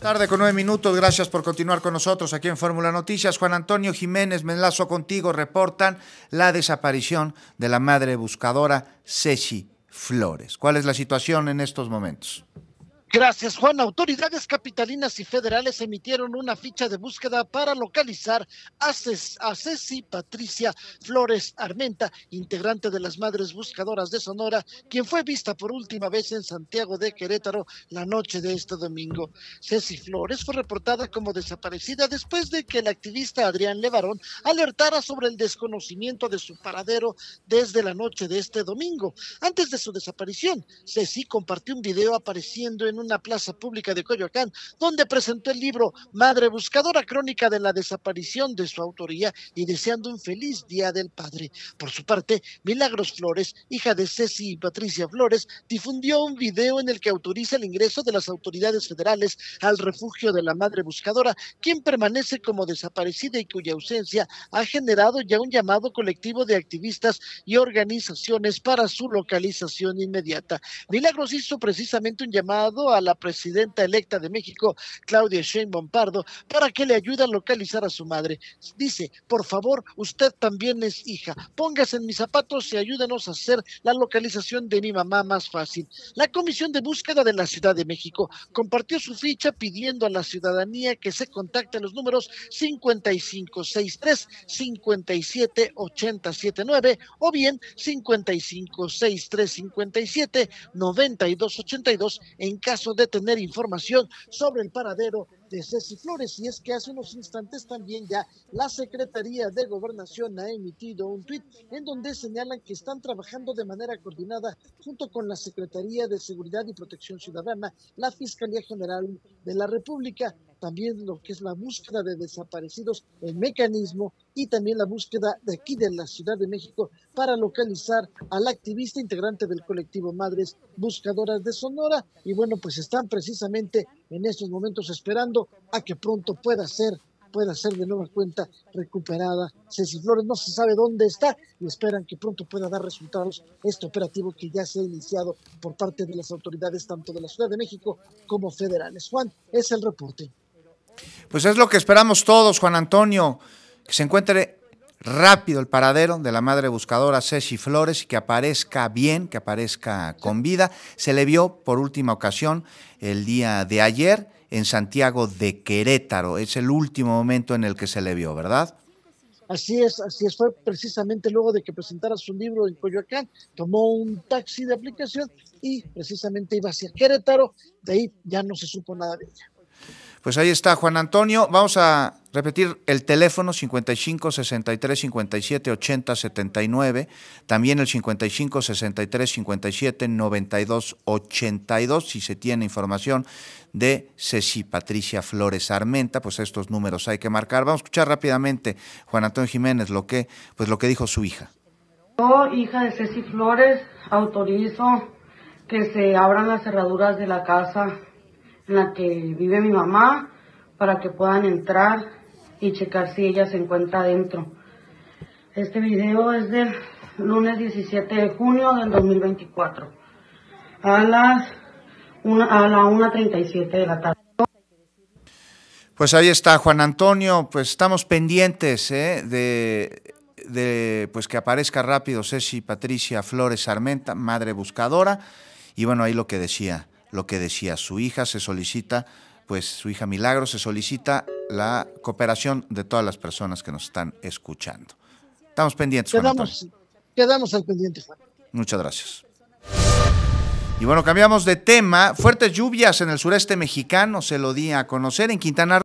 Tarde con 9 minutos, gracias por continuar con nosotros aquí en Fórmula Noticias. Juan Antonio Jiménez, me enlazo contigo, reportan la desaparición de la madre buscadora Ceci Flores. ¿Cuál es la situación en estos momentos? Gracias, Juan. Autoridades capitalinas y federales emitieron una ficha de búsqueda para localizar a Ceci Patricia Flores Armenta, integrante de las Madres Buscadoras de Sonora, quien fue vista por última vez en Santiago de Querétaro la noche de este domingo. Ceci Flores fue reportada como desaparecida después de que el activista Adrián LeBarón alertara sobre el desconocimiento de su paradero desde la noche de este domingo. Antes de su desaparición, Ceci compartió un video apareciendo en una plaza pública de Coyoacán, donde presentó el libro Madre Buscadora, crónica de la desaparición, de su autoría, y deseando un feliz Día del Padre. Por su parte, Milagros Flores, hija de Ceci y Patricia Flores, difundió un video en el que autoriza el ingreso de las autoridades federales al refugio de la Madre Buscadora, quien permanece como desaparecida y cuya ausencia ha generado ya un llamado colectivo de activistas y organizaciones para su localización inmediata. Milagros hizo precisamente un llamado a la presidenta electa de México, Claudia Sheinbaum Pardo, para que le ayude a localizar a su madre. Dice: por favor, usted también es hija, póngase en mis zapatos y ayúdenos a hacer la localización de mi mamá más fácil. La Comisión de Búsqueda de la Ciudad de México compartió su ficha pidiendo a la ciudadanía que se contacte a los números 5563-57879 o bien 5563-579282 en caso de tener información sobre el paradero de Ceci Flores. Y es que hace unos instantes también ya la Secretaría de Gobernación ha emitido un tuit en donde señalan que están trabajando de manera coordinada junto con la Secretaría de Seguridad y Protección Ciudadana, la Fiscalía General de la República, también lo que es la búsqueda de desaparecidos, el mecanismo, y también la búsqueda de aquí de la Ciudad de México para localizar al activista integrante del colectivo Madres Buscadoras de Sonora. Y bueno, pues están precisamente en estos momentos esperando a que pronto pueda ser de nueva cuenta recuperada Ceci Flores. No se sabe dónde está y esperan que pronto pueda dar resultados este operativo que ya se ha iniciado por parte de las autoridades tanto de la Ciudad de México como federales. Juan, es el reporte. Pues es lo que esperamos todos, Juan Antonio, que se encuentre rápido el paradero de la madre buscadora Ceci Flores y que aparezca bien, que aparezca con vida. Se le vio por última ocasión el día de ayer en Santiago de Querétaro. Es el último momento en el que se le vio, ¿verdad? Así es, fue precisamente luego de que presentara su libro en Coyoacán, tomó un taxi de aplicación y precisamente iba hacia Querétaro, de ahí ya no se supo nada de ella. Pues ahí está, Juan Antonio. Vamos a repetir el teléfono 55 63 57 80 79, también el 55 63 57 92 82. Si se tiene información de Ceci Patricia Flores Armenta, pues estos números hay que marcar. Vamos a escuchar rápidamente, Juan Antonio Jiménez, lo que dijo su hija. Yo, hija de Ceci Flores, autorizo que se abran las cerraduras de la casa en la que vive mi mamá, para que puedan entrar y checar si ella se encuentra adentro. Este video es del lunes 17 de junio del 2024, a la 1:37 de la tarde. Pues ahí está, Juan Antonio, pues estamos pendientes de que aparezca rápido Ceci Patricia Flores Armenta, madre buscadora, y bueno, ahí lo que decía su hija, su hija Milagros, se solicita la cooperación de todas las personas que nos están escuchando. Estamos pendientes, Juan Antonio. Quedamos al pendiente, Juan. Muchas gracias. Y bueno, cambiamos de tema. Fuertes lluvias en el sureste mexicano, se lo di a conocer en Quintana Roo.